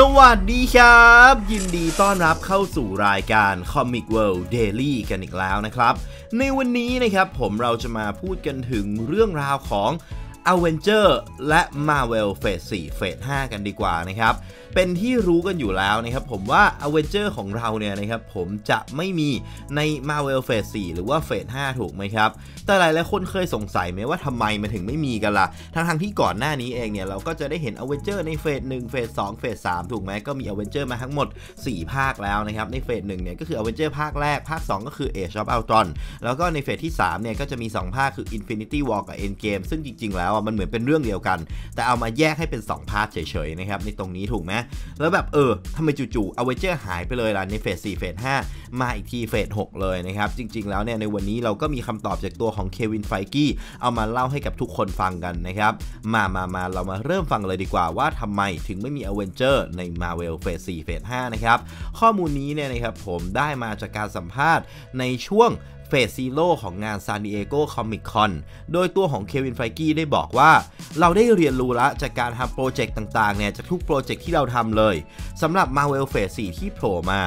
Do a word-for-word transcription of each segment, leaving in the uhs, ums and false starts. สวัสดีครับยินดีต้อนรับเข้าสู่รายการ Comic World Daily กันอีกแล้วนะครับในวันนี้นะครับผมเราจะมาพูดกันถึงเรื่องราวของ Avengers และ Marvel Phase สี่ Phase ห้ากันดีกว่านะครับเป็นที่รู้กันอยู่แล้วนะครับผมว่า Avengers ของเราเนี่ยนะครับผมจะไม่มีใน Marvel Phase สี่หรือว่า Phase ห้าถูกไหมครับแต่หลายๆคนเคยสงสัยไหมว่าทำไมมันถึงไม่มีกันล่ะทั้งๆที่ก่อนหน้านี้เองเนี่ยเราก็จะได้เห็น Avengers ใน Phase หนึ่ง Phase สอง Phase สามถูกไหมก็มี Avengers มาทั้งหมดสี่ภาคแล้วนะครับใน Phase หนึ่งเนี่ยก็คือ Avengers ภาคแรกภาคสองก็คือ Age of Ultron แล้วก็ใน Phase ที่สามเนี่ยก็จะมีสองภาคคือ Infinity War กับ Endgame ซึ่งจริงๆแล้วมันเหมือนเป็นเรื่องเดียวกันแต่เอามาแยกให้เป็นสองภาคเฉยๆนะครับในตรงนี้ถูกไหมแล้วแบบเออทำไมจู่ๆ Avengers หายไปเลยล่ะใน Phase สี่ Phase ห้ามาอีกที Phase หกเลยนะครับจริงๆแล้วเนี่ยในวันนี้เราก็มีคำตอบจากตัวของเควินไฟกี้เอามาเล่าให้กับทุกคนฟังกันนะครับมามามาเรามาเริ่มฟังเลยดีกว่าว่าทำไมถึงไม่มี Avengers ใน Marvel Phase สี่ Phase ห้านะครับข้อมูลนี้เนี่ยนะครับผมได้มาจากการสัมภาษณ์ในช่วงเฟสซีโร่ของงานซานดิเอโกคอมิคคอนโดยตัวของเควินไฟกี้ได้บอกว่าเราได้เรียนรู้ละจากการทำโปรเจกต์ต่างๆเนี่ยจากทุกโปรเจกต์ที่เราทำเลยสำหรับ Marvel Phase สี่ ที่โผล่มา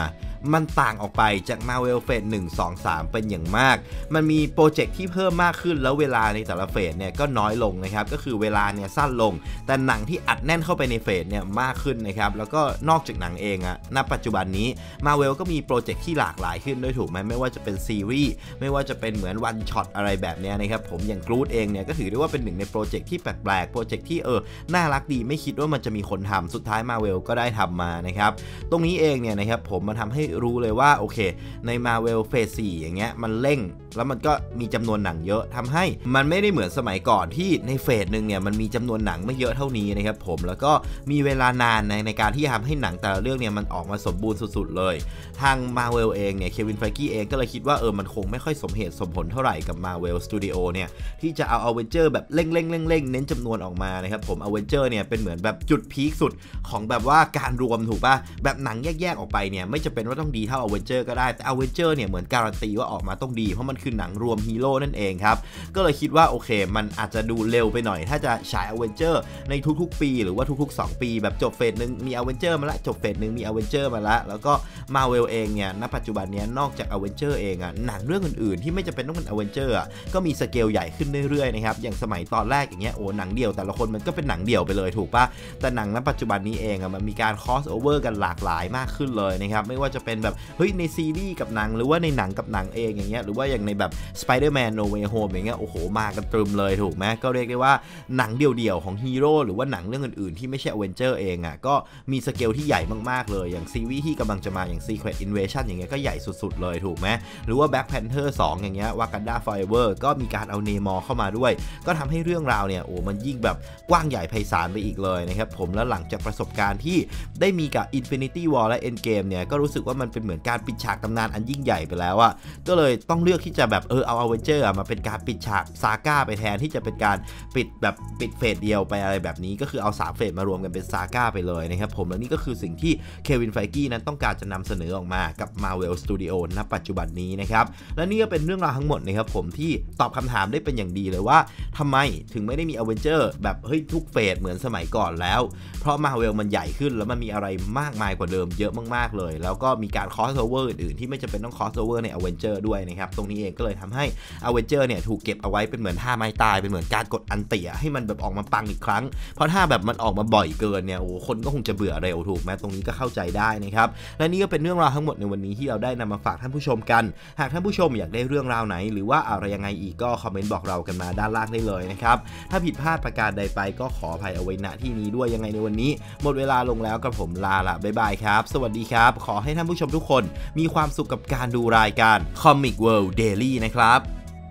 มันต่างออกไปจาก Marvel Phase หนึ่ง สอง สามเป็นอย่างมากมันมีโปรเจกต์ที่เพิ่มมากขึ้นแล้วเวลาในแต่ละเฟสเนี่ยก็น้อยลงนะครับก็คือเวลาเนี่ยสั้นลงแต่หนังที่อัดแน่นเข้าไปในเฟสเนี่ยมากขึ้นนะครับแล้วก็นอกจากหนังเองอะณปัจจุบันนี้ Marvel ก็มีโปรเจกต์ที่หลากหลายขึ้นด้วยถูกไหมไม่ว่าจะเป็นซีรีส์ไม่ว่าจะเป็นเหมือนวันช็อตอะไรแบบนี้นะครับผมอย่างกรูทเองเนี่ยก็ถือได้ว่าเป็นหนึ่งในโปรเจกต์ที่แปลกๆโปรเจกต์ที่เออน่ารักดีไม่คิดว่ามันจะมีคนทำสุดท้าย Marvel ก็ได้ทำมานะครับตรงนี้เองเนี่ยนะครับผมมันทำให้รู้เลยว่าโอเคใน Marvel Phase สี่อย่างเงี้ยมันเร่งแล้วมันก็มีจำนวนหนังเยอะทำให้มันไม่ได้เหมือนสมัยก่อนที่ในเฟสหนึ่งเนี่ยมันมีจำนวนหนังไม่เยอะเท่านี้นะครับผมแล้วก็มีเวลานานในในการที่ทำให้หนังแต่ละเรื่องเนี่ยมันออกมาสมบูรณ์สุดๆเลยทาง Marvel เองเนี่ยเควินไฟกี้เองก็เลยคิดว่าเออมันคงไม่ค่อยสมเหตุสมผลเท่าไหร่กับ Marvel Studio เนี่ยที่จะเอา Avenger แบบเร่งๆๆเน้นจำนวนออกมานะครับผม Avenger เนี่ยเป็นเหมือนแบบจุดพีคสุดของแบบว่าการรวมถูกป่ะแบบหนังแยกๆออกไปเนี่ยไม่จะเป็นว่าต้องดีเท่า Avenger ก็ได้แต่ Avenger เนี่ยเหมือนการันตีว่าออกมาต้องดีเพราะมันคือหนังรวมฮีโร่นั่นเองครับก็เลยคิดว่าโอเคมันอาจจะดูเร็วไปหน่อยถ้าจะฉาย Avenger ในทุกๆปีหรือว่าทุกๆสองปีแบบจบเฟสหนึ่งมี Avenger มาละจบเฟสหนึ่งมี Avenger มาละแล้วก็ Marvel เองเนี่ยณปัจจุบันนี้นอกจาก Avenger เองอะหนังเรื่องอื่นๆที่ไม่จำเป็นต้องเป็น Avenger อะก็มีสเกลใหญ่ขึ้นเรื่อยๆนะครับอย่างสมัยตอนแรกอย่างเงี้ยโอ้หนังเดียวแต่ละคนมันก็เป็นหนังเดียวไปเลยถูกป่ะแต่หนังณปัจจุบันนี้เองอะมันมีการ cross over กันหลากหลายมากขึ้นเลยนะครับไม่ว่าจะเป็นแบบเฮ้ยในซีรีส์กับหนังหรือว่าในหนังกับหนังเองอย่างเงี้ยหรือว่าอย่างในแบบ Spider-Man No Way Home อย่างเงี้ยโอ้โหมากันตรึมเลยถูกไหมก็เรียกได้ว่าหนังเดี่ยวๆของฮีโร่หรือว่าหนังเรื่องอื่นๆที่ไม่ใช่ Avenger เองอะก็มีสเกลที่ใหญ่มากๆเลยอย่างซีรีส์ที่กำลังจะมาอย่าง Secret Invasion อย่างเงี้ยก็ใหญ่สุดๆเลยถูกไหมหรือว่า Black Panther สองอย่างเงี้ย Wakanda Forever ก็มีการเอาเนมอร์เข้ามาด้วยก็ทำให้เรื่องราวเนี่ยโอ้มันยิ่งแบบกว้างใหญ่ไพศาลไปอีกเลยนะครับผมแล้วหลังจากประสบการณ์ที่ได้มีกับ Infinity War และ Endgame เนี่ยก็รู้สึกว่ามันเป็นเหมือนการปิดฉากตำนานอันยิ่งใหญ่ไปแล้วอะก็เลยต้องเลือกที่จะแบบเออเอา Avenger มาเป็นการปิดฉากซาก้าไปแทนที่จะเป็นการปิดแบบปิดเฟสเดียวไปอะไรแบบนี้ก็คือเอาสามเฟสมารวมกันเป็นซาก้าไปเลยนะครับผมและนี่ก็คือสิ่งที่เควินไฟกี้นั้นต้องการจะนำเสนอออกมากับ Marvel Studio ณปัจจุบันนี้นะครับและนี่ก็เป็นเรื่องราวทั้งหมดนะครับผมที่ตอบคำถามได้เป็นอย่างดีเลยว่าทำไมถึงไม่ได้มี Avenger แบบเฮ้ยทุกเฟสเหมือนสมัยก่อนแล้วเพราะ Marvel มันใหญ่ขึ้นแล้วมันมีอะไรมากมายกว่าเดิมเยอะมากๆเลยแล้วก็มีการ crossover อื่นๆที่ไม่จำเป็นต้อง crossover ใน Avenger ด้วยนะครับตรงนี้เองก็เลยทำให้ Avenger เนี่ยถูกเก็บเอาไว้เป็นเหมือนท่าไม้ตายเป็นเหมือนการกดอันเตียให้มันแบบออกมาปังอีกครั้งเพราะถ้าแบบมันออกมาบ่อยเกินเนี่ยโอ้คนก็คงจะเบื่อเร็วถูกไหมตรงนี้ก็เข้าใจได้นะครับและนี่ก็เป็นเรื่องราวทั้งหมดในวันนี้ที่เราได้นำมาฝากท่านผู้ชมกันหากท่านผู้ชมอยากได้เรื่องราวไหนหรือว่าอะไรยังไงอีกก็คอมเมนต์บอกเรากันมาด้านล่างได้เลยนะครับถ้าผิดพลาดประการใดไปก็ขออภัยเอาไว้ณที่นี้ด้วยยังไงในวันนี้หมดเวลาลงแล้วกับผมลาละบ๊ายบายครับสวัสดีครับขอให้ท่านผู้ชมทุกคนมีความสุขกับการดูรายการ Comic World Daily นะครับ